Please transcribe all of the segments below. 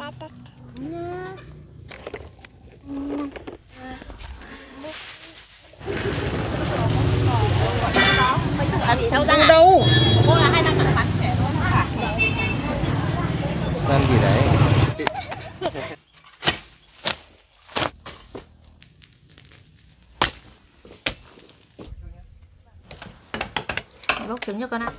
đâu ăn gì đấy. Mày bóc trứng cho con ạ.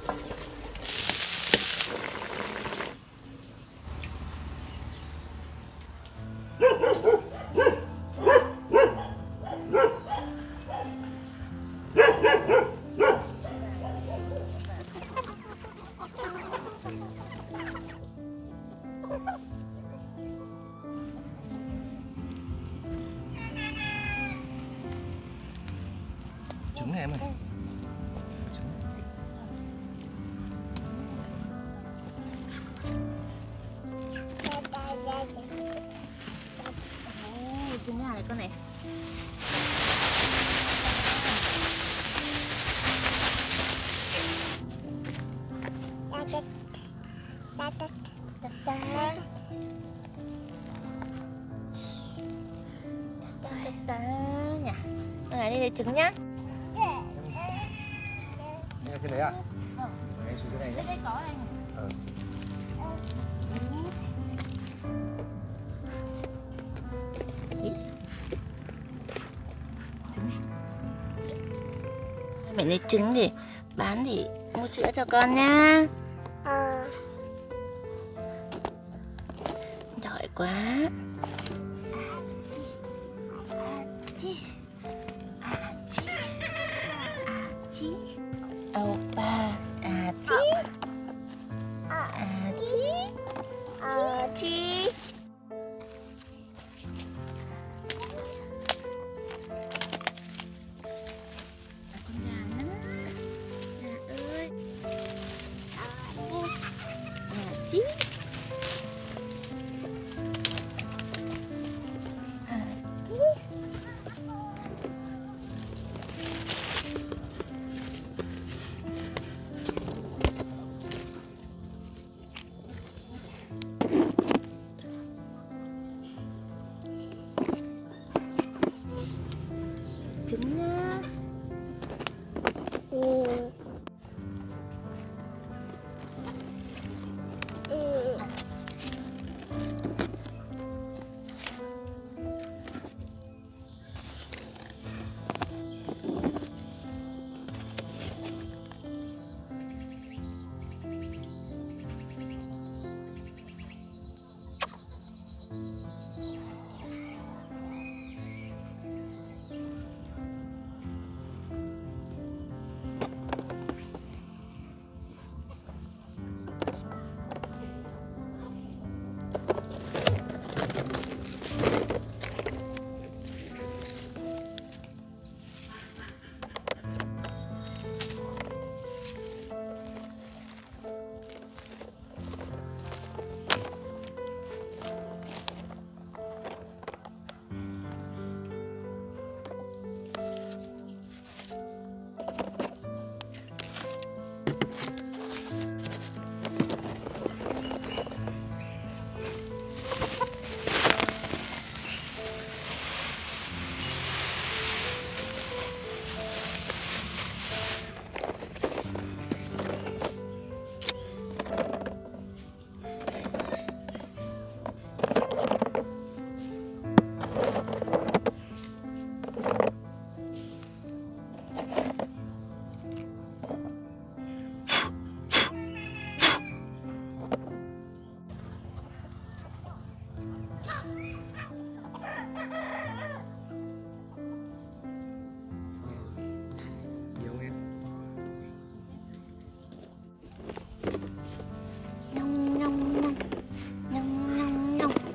Trứng này em ơi. Trứng gà này con này. Đây là trứng nhá. Cái đấy à? Ừ. Đấy, xuống cái này. Cái có này. Ừ. Mẹ lấy trứng để bán thì mua sữa cho con nha. À. Giỏi quá.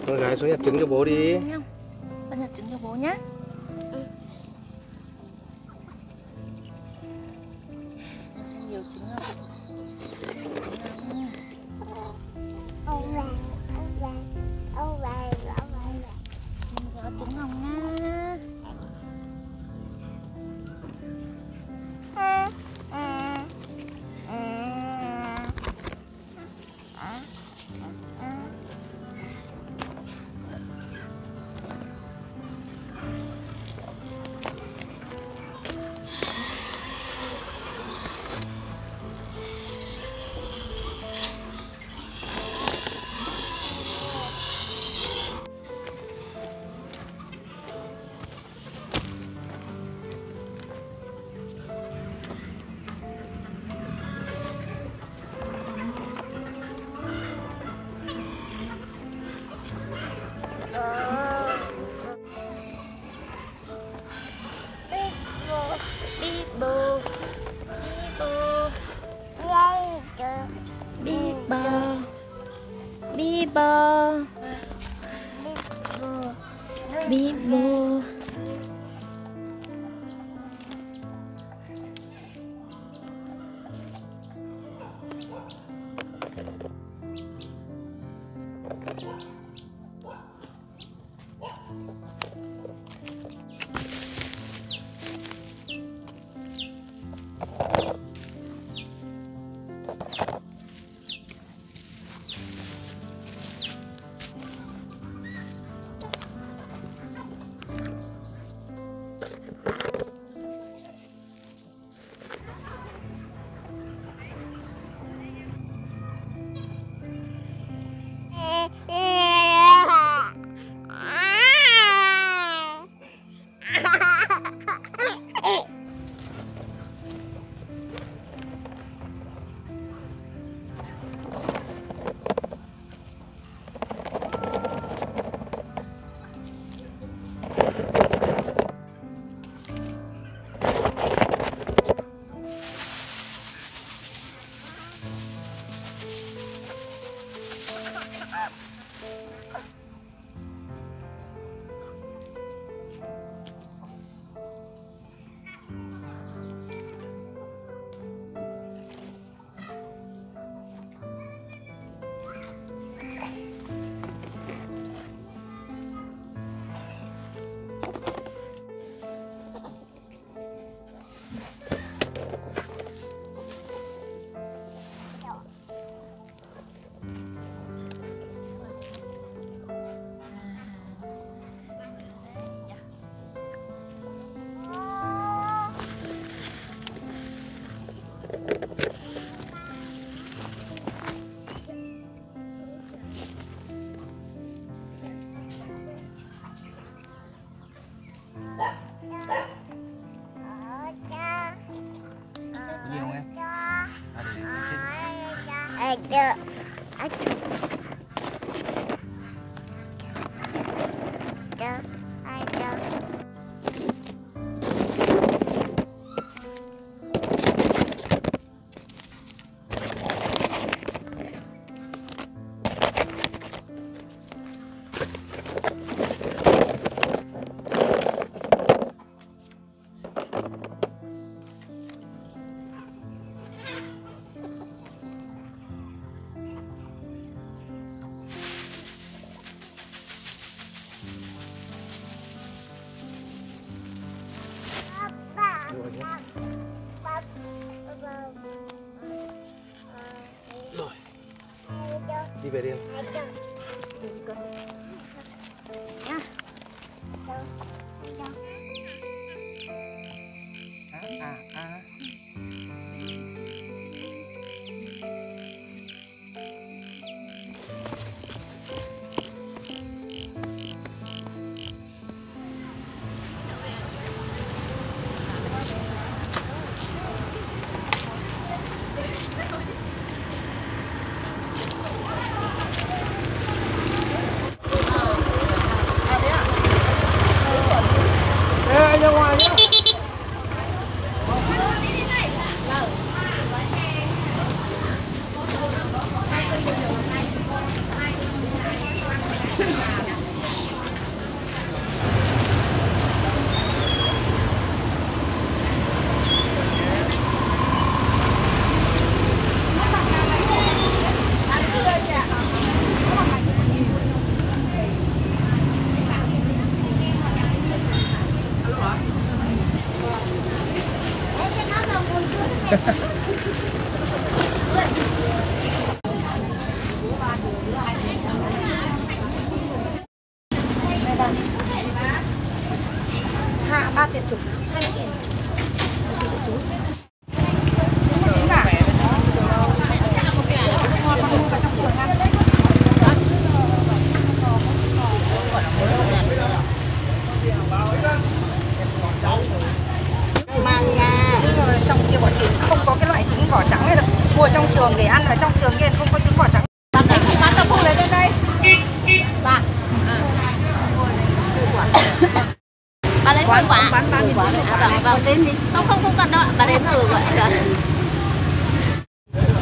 Con gái xuống nhặt trứng cho bố đi. Con nhặt trứng cho bố nhá. Nhiều trứng không? Trứng hồng nha. Bibo. Bibo. Đi về đi em.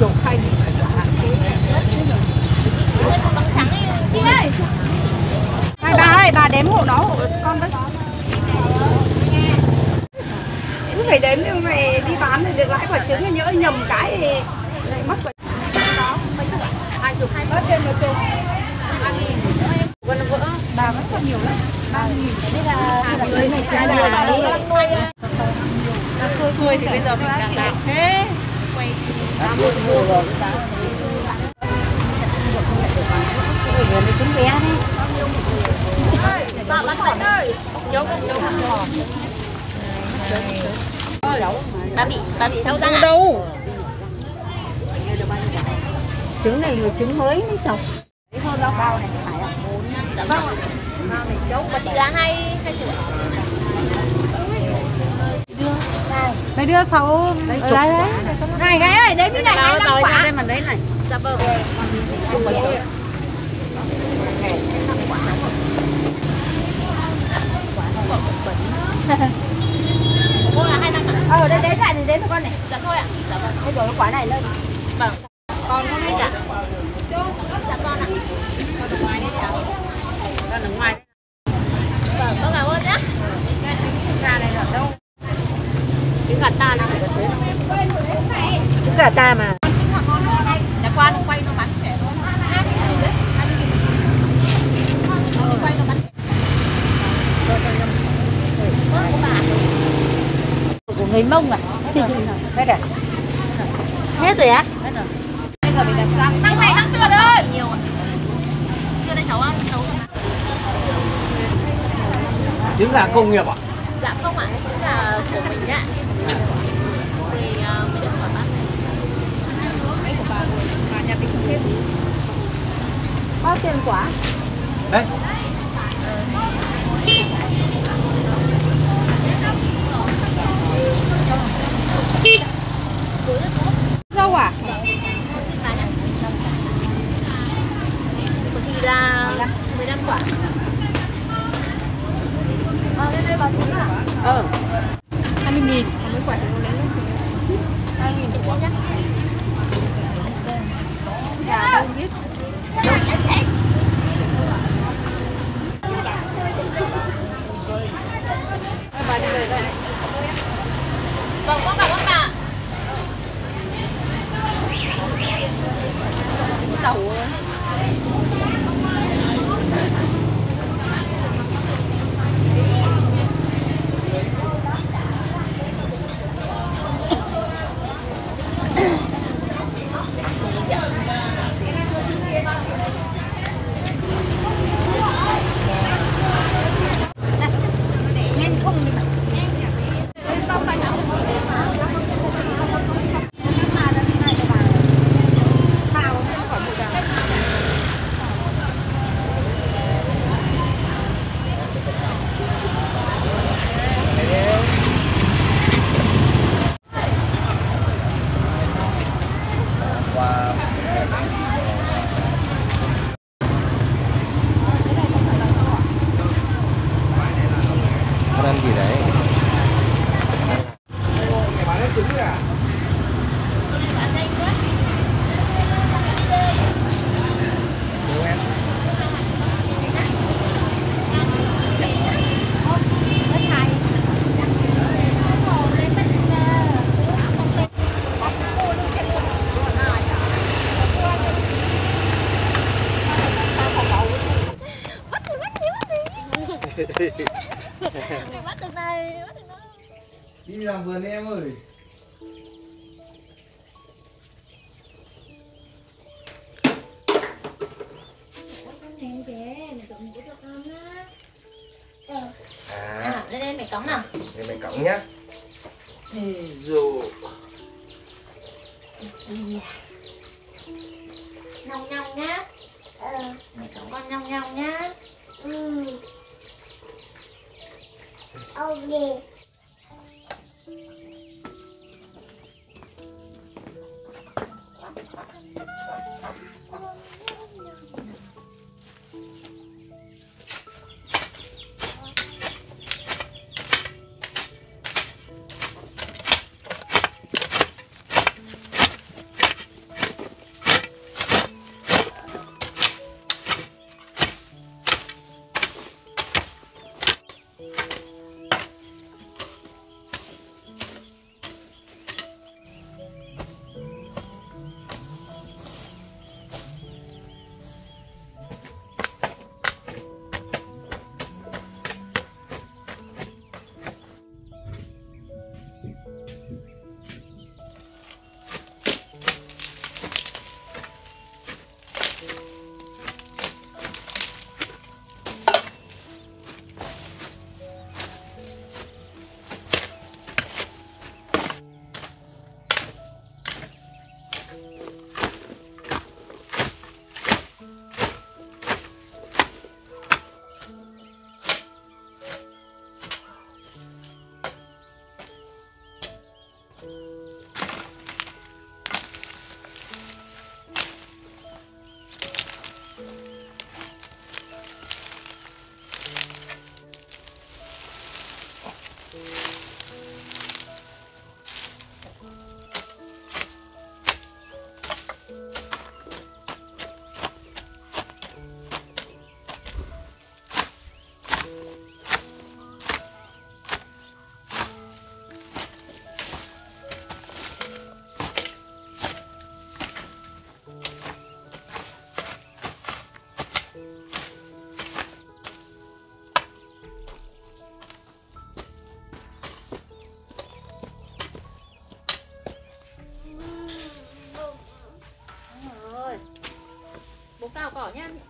Chụp hay thì phải chọn hàng thế. đây bà đếm hộ nó hộ con với. Cứ phải đếm nhưng mày đi bán thì được lãi quả trứng, thì nhỡ nhầm cái thì lại mất quả trứng. Đó, mấy chục ạ? 20, 20. Mất thêm 1 chục. 3.000. Vân vỡ. Bà vẫn còn nhiều lắm. 3.000. Thế là 20 này trái là đấy. Đang khơi khơi thì bây giờ mình càng đạt thế. Quay mua rồi. Trứng bé đi. Bà bán hỏi ơi. Nhớ không? Nhớ không? Bà bị đâu ra đâu. Trứng này là trứng mới mới trồng. Đấy thôi rau bao này phải ạ. 4 bao này chấu. Bà chị là 2 triệu. Đây đưa 6 đấy. Này gái ơi, đấy cái này 25 quả. Đây mà đấy này. Dạ vâng. Cô là 25 ạ. Đây đến lại thì đến cho con này. Dạ thôi ạ. Dạ vâng. Thế rồi cái quả này lên. Vâng. Còn không biết ạ. Dạ con ạ. Con ở ngoài đây ạ. Con ở ngoài. Vâng, con cảm ơn nhá. Cái trứng gà này là đâu? Trứng gà ta nó phải được thế. Trứng gà ta mà. Dạ qua nó quay nó bắn rẻ thôi. Nó quay nó bắn. Của người Mông à? Hết rồi. Hết rồi á? Hết rồi. Bây giờ mình đặt ra. Tăng này tăng tuyệt ơi. Nhiều ạ. Chưa đây cháu ăn, cháu ăn. Trứng gà công nghiệp ạ? Dạ không ạ, trứng gà của mình ạ. Thì mình không phải bắt. Đấy của bà rồi, bà nhà mình không thêm. Bao tiền quả? Đấy. Rau à? Của chị là 15 quả. Đây đây bao nhiêu quả? 20.000. Mấy quả thì nó lấy lên. 20.000 chị nhá. Dạ không biết. Bà đi về đây. Vâng, con cảm ơn bà. Tàu ơi. Bắt được này, bắt được nó. Đi làm vườn em ơi. Lên lên mày cõng nào. Lên mày cõng nhá. Thì dù nhong nhong nhá. Mày cõng con nhong nhong nhá. Ok.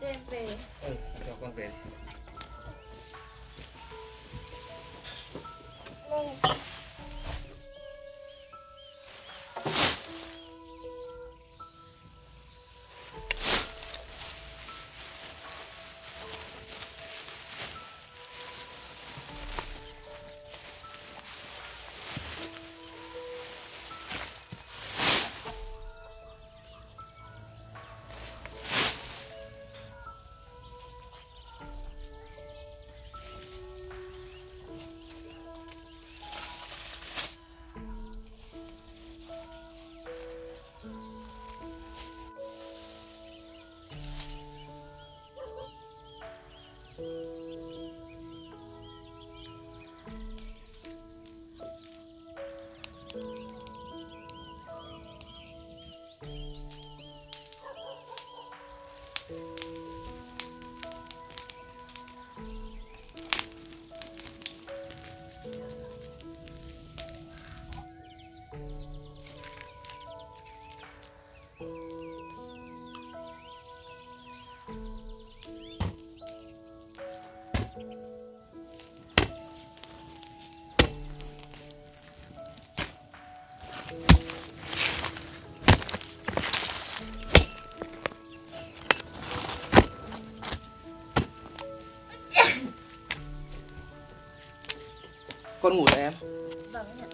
Đem về. Ừ, cho con về. Đây. Con ngủ rồi em. Vâng ạ.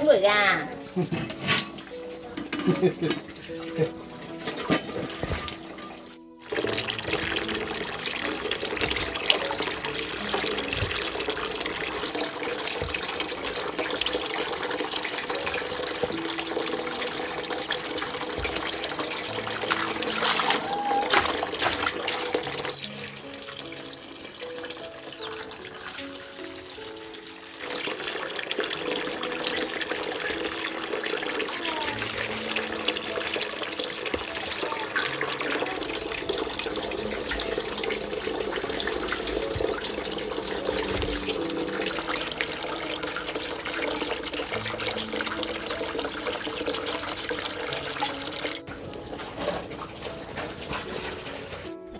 Con đuổi gà.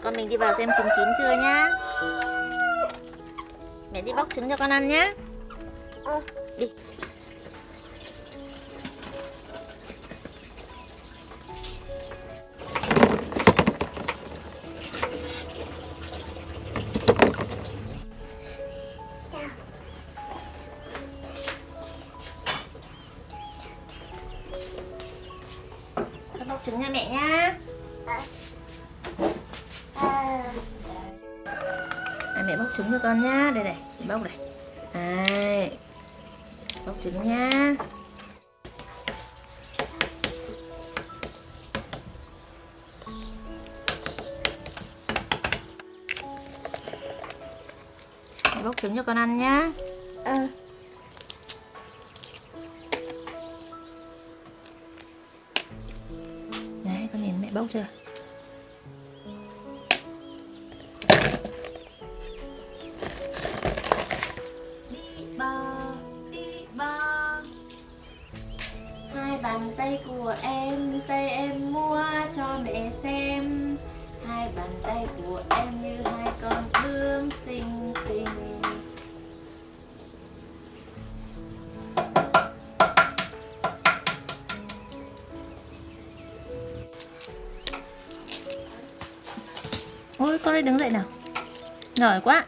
Con mình đi vào xem trứng chín chưa nhá. Mẹ đi bóc trứng cho con ăn nhá. Đi. nha. À, mẹ bóc trứng cho con nha. Đây này, bóc này. À, bóc trứng nha. Mẹ bóc trứng cho con ăn nhá. Ừ. Đấy, con nhìn mẹ bóc chưa? Hai bàn tay của em, tay em mua cho mẹ xem. Hai bàn tay của em như hai con bướm xinh xinh. Ôi, con ơi đứng dậy nào. Giỏi quá.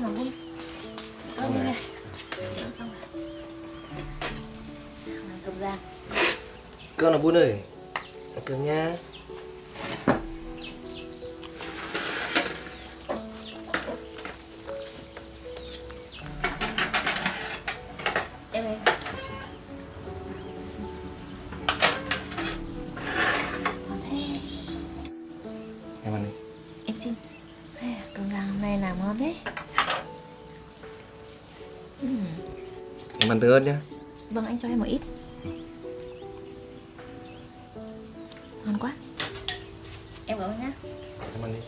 xong rồi không? Cơm này. Cơm xong rồi. Làm cơm ra. Cơm là bún ơi. Ăn cơm nha. Ăn từ ớt nhá. Vâng, anh cho em một ít. Ngon quá. Em cảm ơn nhá. Em ăn đi.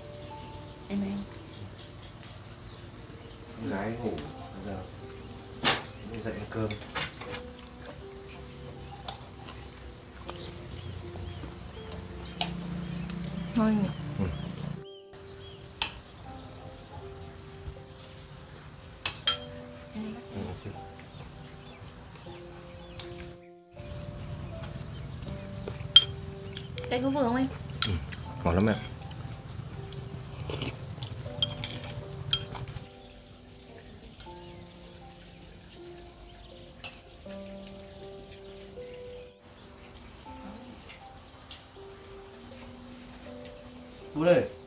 Em ăn. Con gái ngủ giờ đi dậy ăn cơm. Ngon nhỉ. Cái có vừa không anh? Ừ, ngon lắm em. Bố ơi.